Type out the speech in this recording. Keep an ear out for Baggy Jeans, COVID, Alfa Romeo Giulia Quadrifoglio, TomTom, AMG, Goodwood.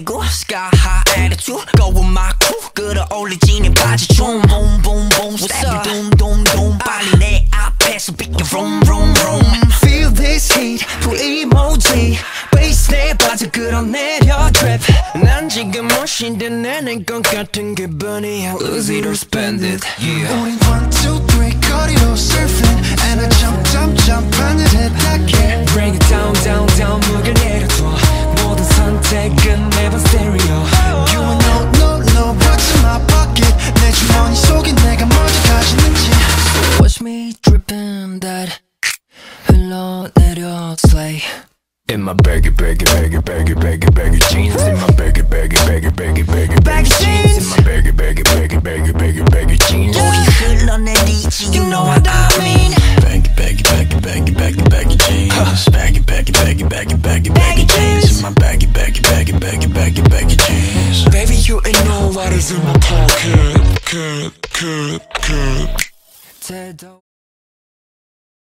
go. Sky high attitude, go with my crew. Good old jeans and body boom boom boom boom. What's up? Doom doom doom. Body 내 앞에서 비켜 vroom vroom vroom. Feel this heat, 그 emoji. Bass 내 바지 끌어내려 drip. 난 지금 멋진 듯 내는 것 같은 기분이야. 의지로 spend it. Yeah. 우린 1, 2, 3 거리로 surfing. And I jump jump jump 하늘에 닿게. Bring it down down down 무게 내려줘. 모든 선택은 never stereo. You and no, what's in my pocket? 내 주머니 속에 내가 먼저 가지는지. So watch me dripping that 흘러내려 slay. In my baggy, baggy, baggy, baggy, baggy, baggy jeans. In my baggy, baggy, baggy, baggy, baggy, baggy jeans. In my baggy, baggy, baggy, baggy, baggy, baggy jeans. 우리 흘러내리지, you know what I mean. Baggy, baggy, baggy, baggy, baggy, baggy jeans. Baggy, baggy, baggy, baggy, baggy, baggy jeans. In my baggy, baggy, baggy, baggy, baggy, baggy jeans. Baby, you ain't know what is in my pocket.